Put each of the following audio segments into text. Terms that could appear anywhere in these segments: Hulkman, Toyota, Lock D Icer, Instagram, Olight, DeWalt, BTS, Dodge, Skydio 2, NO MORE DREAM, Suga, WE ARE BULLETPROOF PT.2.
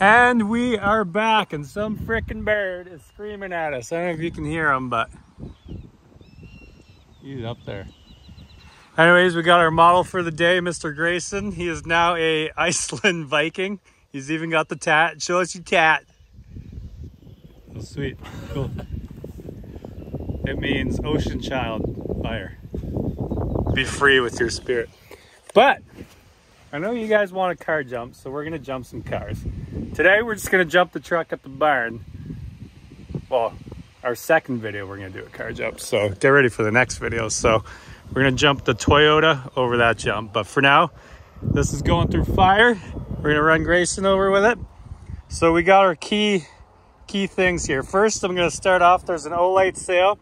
And we are back, and some frickin' bird is screaming at us. I don't know if you can hear him, but he's up there. Anyways, we got our model for the day, Mr. Grayson. He is now a Iceland Viking. He's even got the tat. Show us your tat. Oh, sweet. Cool. It means ocean child, fire. Be free with your spirit. But I know you guys want a car jump, so we're gonna jump some cars. Today, we're just gonna jump the truck at the barn. Well, our second video, we're gonna do a car jump, so get ready for the next video. So we're gonna jump the Toyota over that jump. But for now, this is going through fire. We're gonna run Grayson over with it. So we got our key things here. First, I'm gonna start off, there's an Olight sale,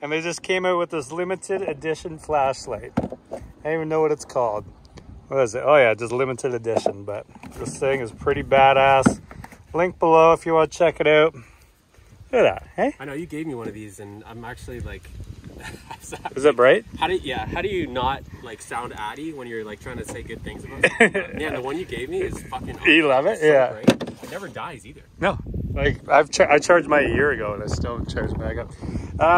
and they just came out with this limited edition flashlight. I don't even know what it's called. What is it? Oh yeah, just limited edition, but this thing is pretty badass. Link below if you want to check it out. Look at that, hey? I know, you gave me one of these and I'm actually like... Is that bright? How do you not like sound addy when you're like trying to say good things about it? Man, the one you gave me is fucking awesome. You love it? So yeah. Bright. It never dies either. No. Like, I charged mine a year ago and I still haven't charged back up.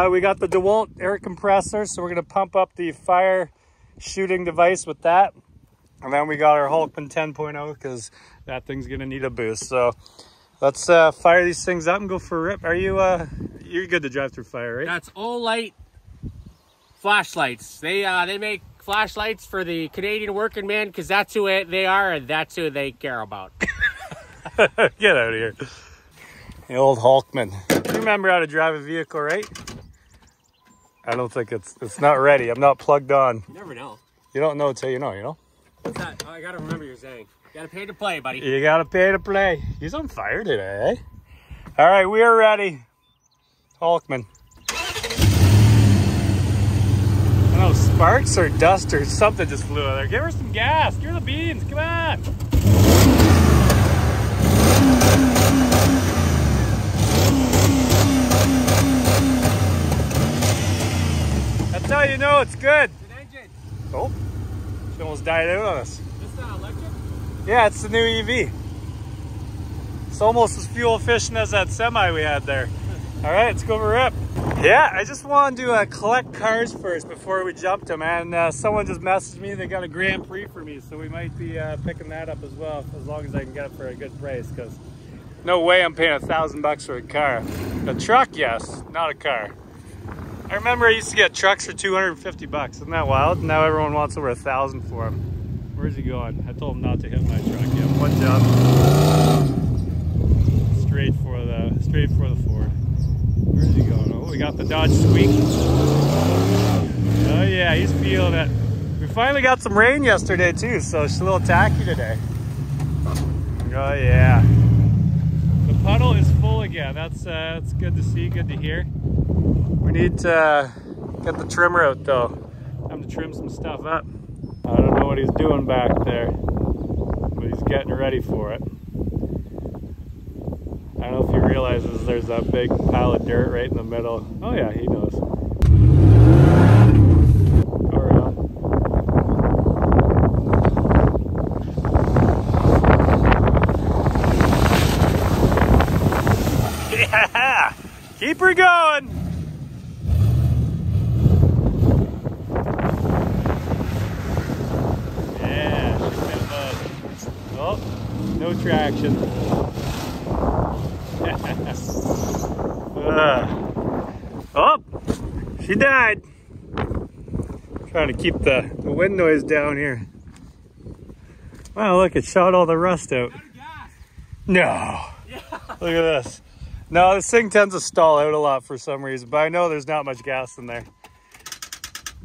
We got the DeWalt air compressor, so we're going to pump up the fire shooting device with that. And then we got our Hulkman 10.0 because that thing's gonna need a boost. So let's fire these things up and go for a rip. Are you you're good to drive through fire, right? That's Olight flashlights. They make flashlights for the Canadian working man because that's who they are and that's who they care about. Get out of here, the old Hulkman. You remember how to drive a vehicle, right? I don't think it's not ready. I'm not plugged on. You never know. You don't know till you know. You know. What's that? Oh, I gotta remember you're saying. You gotta pay to play, buddy. You gotta pay to play. He's on fire today, eh? All right, we are ready. Hulkman. I don't know, sparks or dust or something just flew out of there. Give her some gas. Give her the beans. Come on. That's how you know it's good. It's an engine. Oh. She almost died out on us. It's not electric? Yeah, it's the new EV. It's almost as fuel efficient as that semi we had there. All right, let's go over a rip. Yeah, I just wanted to collect cars first before we jumped them. And someone just messaged me, they got a Grand Prix for me. So we might be picking that up as well, as long as I can get it for a good price. Because no way I'm paying $1,000 for a car. A truck, yes, not a car. I remember I used to get trucks for 250 bucks. Isn't that wild? Now everyone wants over 1,000 for them. Where's he going? I told him not to hit my truck. Yeah, one jump. Straight for the Ford. Where's he going? Oh, we got the Dodge squeak. Oh yeah, he's feeling it. We finally got some rain yesterday too, so it's a little tacky today. Oh yeah. The puddle is full again. That's good to see, good to hear. We need to get the trimmer out though. Time to trim some stuff up. I don't know what he's doing back there, but he's getting ready for it. I don't know if he realizes there's that big pile of dirt right in the middle. Oh yeah, he knows. Yeah! Keep her going! No traction. Oh, she died. Trying to keep the wind noise down here. Wow, look, it shot all the rust out. No. Yeah. Look at this. No, this thing tends to stall out a lot for some reason, but I know there's not much gas in there.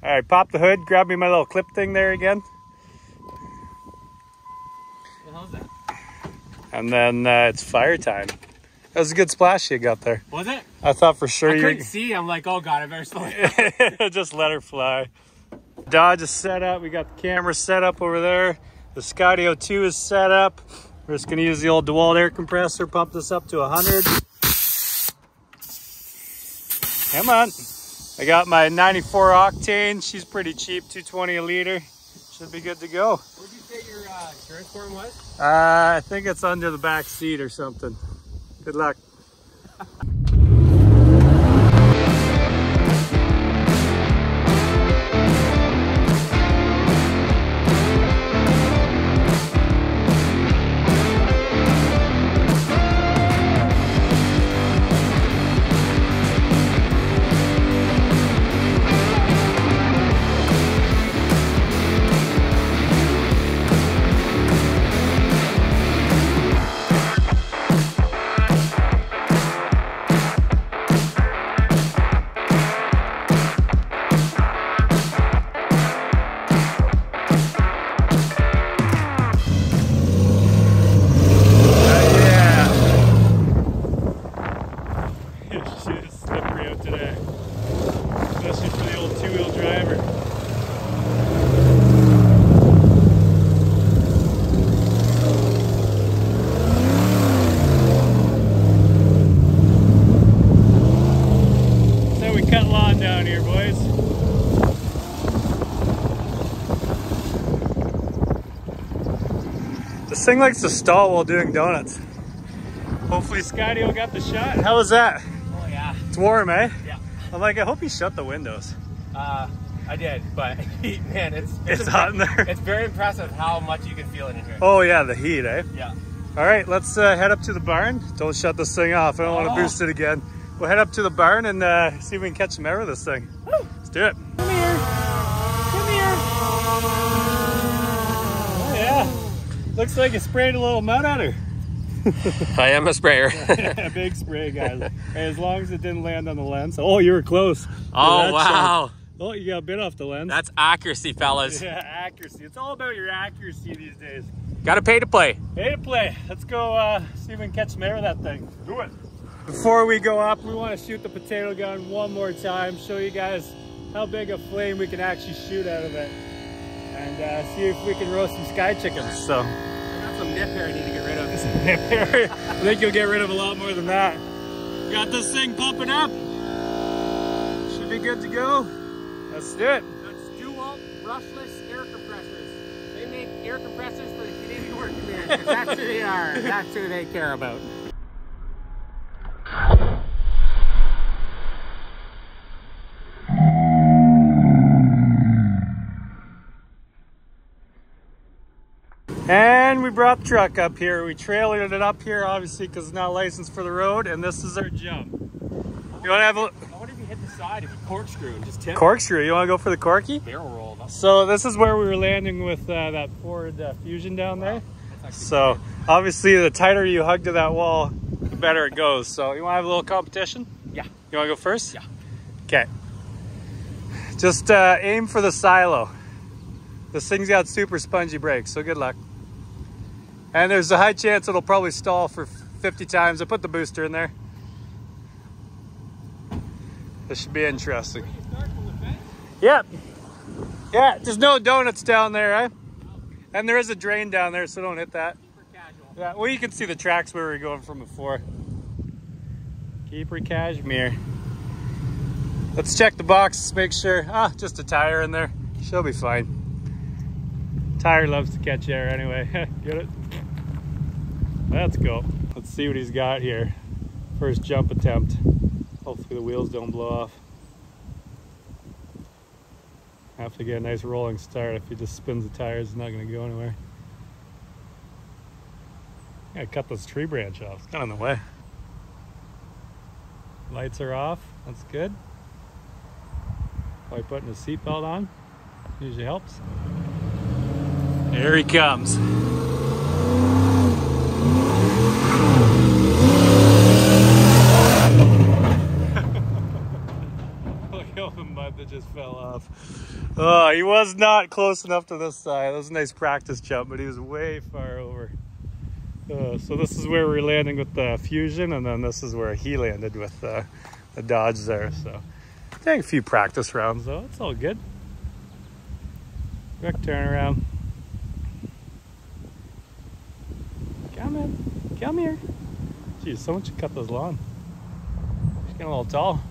All right, pop the hood. Grab me my little clip thing there again. What the hell is that? And then it's fire time. That was a good splash you got there. Was it? I thought for sure you couldn't see. I'm like, oh god, I better slow down. Just let her fly. Dodge is set up. We got the camera set up over there. The Skydio 2 is set up. We're just gonna use the old DeWalt air compressor. Pump this up to 100. Come on. I got my 94 octane. She's pretty cheap, 220 a liter. Should be good to go. What did you say your insurance form was? I think it's under the back seat or something. Good luck. This thing likes to stall while doing donuts. Hopefully Skydio got the shot. How was that? Oh yeah. It's warm, eh? Yeah. I'm like, I hope he shut the windows. I did, but man, it's hot in there. It's very impressive how much you can feel it in here. Oh yeah, the heat, eh? Yeah. All right, let's head up to the barn. Don't shut this thing off. I don't want to boost it again. We'll head up to the barn and see if we can catch some air with this thing. Woo. Let's do it. Come here. Come here. Oh yeah. Looks like you sprayed a little mud at her. I am a sprayer. Yeah, big spray, guys. As long as it didn't land on the lens. Oh, you were close. Oh, wow. Oh, you got a bit off the lens. That's accuracy, fellas. Yeah, accuracy. It's all about your accuracy these days. Got to pay to play. Pay to play. Let's go see if we can catch some air with that thing. Do it. Before we go up, we want to shoot the potato gun one more time. Show you guys how big a flame we can actually shoot out of it. And see if we can roast some sky chickens. So I got some nip hair I need to get rid of. Some nip hair. I think you'll get rid of a lot more than that. Got this thing pumping up. Should be good to go. Let's do it. That's DeWalt brushless air compressors. They make air compressors for the Canadian working man. 'Cause that's who they are. That's who they care about. And we brought the truck up here. We trailered it up here, obviously, because it's not licensed for the road, and this is our jump. You want to have a look? I wonder if you hit the side, if you corkscrew and just tip. Corkscrew? You want to go for the corky? Barrel roll. So this is where we were landing with that Ford Fusion down there. Wow. So good. Obviously, the tighter you hug to that wall, the better it goes. So you want to have a little competition? Yeah. You want to go first? Yeah. Okay. Just aim for the silo. This thing's got super spongy brakes, so good luck. And there's a high chance it'll probably stall for 50 times. I put the booster in there. This should be interesting. Yep. Yeah, there's no donuts down there, eh? And there is a drain down there, so don't hit that. Yeah, well, you can see the tracks where we were going from before. Keep her cashmere. Let's check the box, make sure. Ah, just a tire in there. She'll be fine. Tire loves to catch air anyway. Get it? That's cool. Let's see what he's got here. First jump attempt. Hopefully the wheels don't blow off. Have to get a nice rolling start. If he just spins the tires, it's not going to go anywhere. I gotta cut this tree branch off. It's not in the way. Lights are off. That's good. Probably putting a seatbelt on. Usually helps. Here he comes. That just fell off. Oh, he was not close enough to this side. That was a nice practice jump, but he was way far over. So this is where we're landing with the Fusion, and then this is where he landed with the Dodge there. So take a few practice rounds though. It's all good. Quick turnaround. Come in. Come here. Geez, someone should cut this lawn. She's getting a little tall.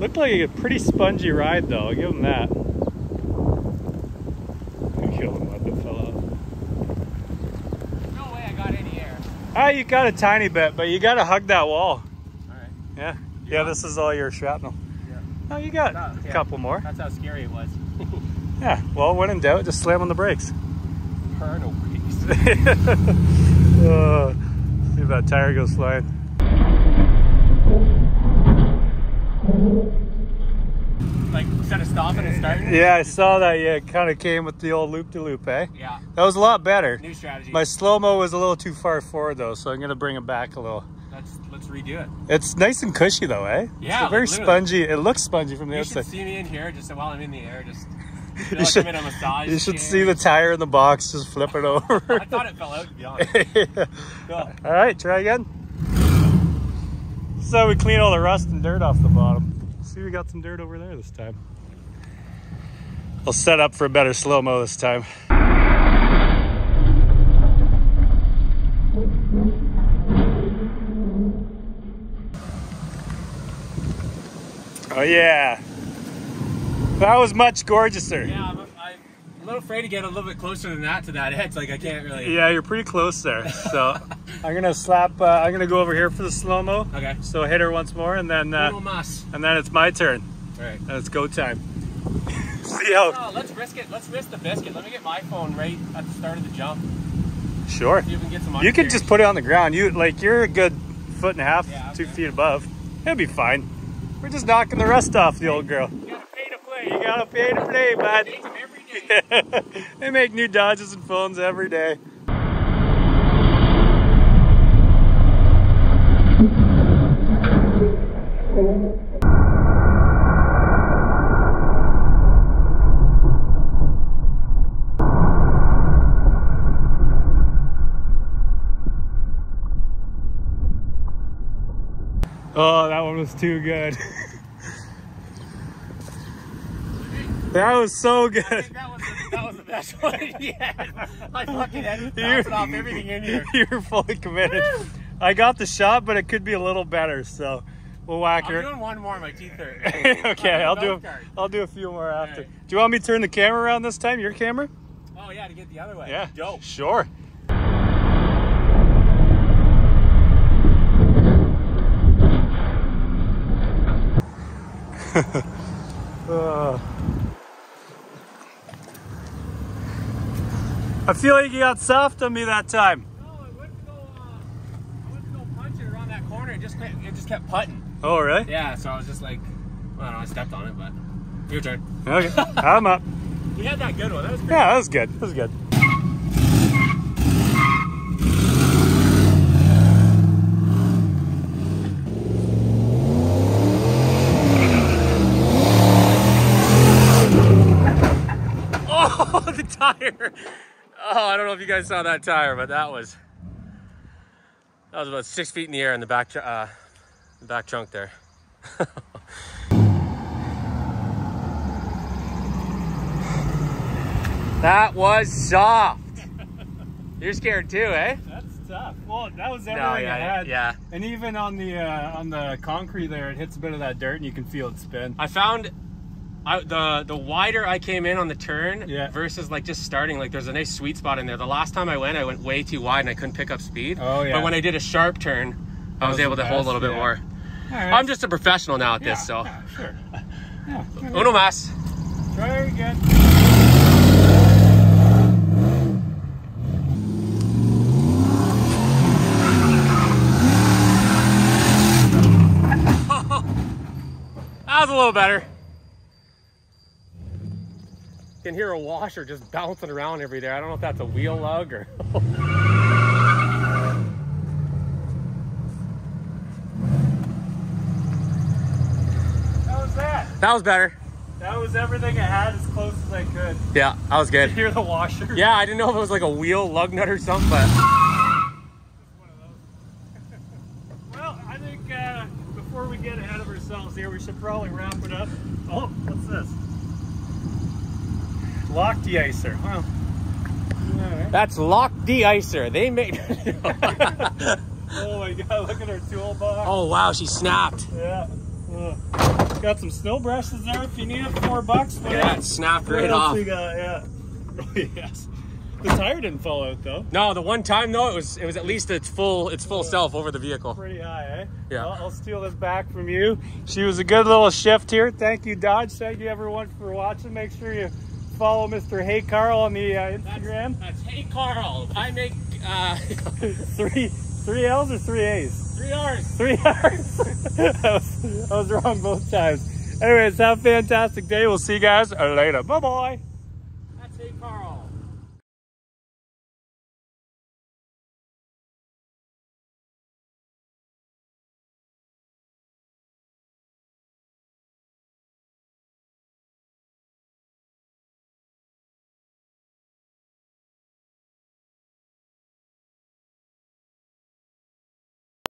Looked like a pretty spongy ride though, I'll give him that. I killed him up, it fell off. No way I got any air. Ah, you got a tiny bit, but you gotta hug that wall. Alright. Yeah. Yeah, this is all your shrapnel. Yeah. Oh, you got a couple more. That's how scary it was. Yeah, well, when in doubt, just slam on the brakes. Hurdle brakes. See if that tire goes flying. Like, instead of stopping and starting? Yeah, I saw that. Yeah, it kind of came with the old loop-de-loop, eh? Yeah. That was a lot better. New strategy. My slow-mo was a little too far forward, though, so I'm going to bring it back a little. Let's redo it. It's nice and cushy, though, eh? Yeah, it's very spongy. It looks spongy from the outside. You should see me in here just while I'm in the air, just... You should, like, you should see the tire in the box, just flip it over. I thought it fell out, to be honest. Yeah. Cool. All right, try again. So we clean all the rust and dirt off the bottom. See, we got some dirt over there this time. I'll set up for a better slow-mo this time. Oh yeah. That was much gorgeouser. Yeah, I'm a little afraid to get a little bit closer than that to that edge. Like, I can't really. Yeah, you're pretty close there. So I'm gonna slap. I'm gonna go over here for the slow mo. Okay. So hit her once more, and then. And then it's my turn. All right. And it's go time. See how. Oh, let's risk it. Let's risk the biscuit. Let me get my phone right at the start of the jump. Sure. See if we can get some. You can just put it on the ground. You like you're a good foot and a half, yeah, okay. 2 feet above. It'll be fine. We're just knocking the rust off the old girl. You gotta pay to play, bud. They make them every day. They make new Dodges and phones every day. Oh, that one was too good. That was so good. I think that was the best one yet. I fucking had to off everything in here. You're fully committed. Woo! I got the shot, but it could be a little better, so we'll whack her. I'm doing one more, my teeth hurt. Okay, I'll do a few more after. Right. Do you want me to turn the camera around this time? Your camera? Oh yeah, to get the other way. Yeah. Dope. Sure. I feel like you got soft on me that time. No, I went to go punch it around that corner. It just kept putting. Oh, really? Yeah, so I was just like, well, I don't know, I stepped on it, but your turn. Okay, I'm up. You had that good one. That was pretty good. That was good. That was good. Oh, the tire. Oh, I don't know if you guys saw that tire, but that was about 6 feet in the air in the back trunk there. That was soft. You're scared too, eh? That's tough. Well, that was everything I had. Yeah. And even on the concrete there, it hits a bit of that dirt, and you can feel it spin. I found. The wider I came in on the turn versus like just starting, like there's a nice sweet spot in there. The last time I went way too wide and I couldn't pick up speed. Oh yeah. But when I did a sharp turn, I was able to hold a little bit more. All right. I'm just a professional now at this, so. Yeah, sure. Yeah, uno mas. Try again. That was a little better. Can hear a washer just bouncing around every day. I don't know if that's a wheel lug or. How was that? That was better. That was everything I had as close as I could. Yeah, that was good. Did you hear the washer? Yeah, I didn't know if it was like a wheel lug nut or something, but. Well, I think before we get ahead of ourselves here, we should probably wrap it up. Oh, what's this? Lock D Icer. Huh. Right. That's Lock D Icer. They made. Oh my God! Look at her toolbox. Oh wow, she snapped. Yeah. Got some snow brushes there if you need it. $4. Yeah, it snapped right off. We got, yeah. Yes. The tire didn't fall out though. No, the one time though, it was at least its full self over the vehicle. Pretty high, eh? Yeah. Well, I'll steal this back from you. She was a good little shift here. Thank you, Dodge. Thank you everyone for watching. Make sure you follow Mr. Hey Carl on the Instagram. That's Hey Carl. I make three L's or three A's? Three R's. Three R's. I was wrong both times. Anyways, have a fantastic day. We'll see you guys later. Bye bye. That's Hey Carl.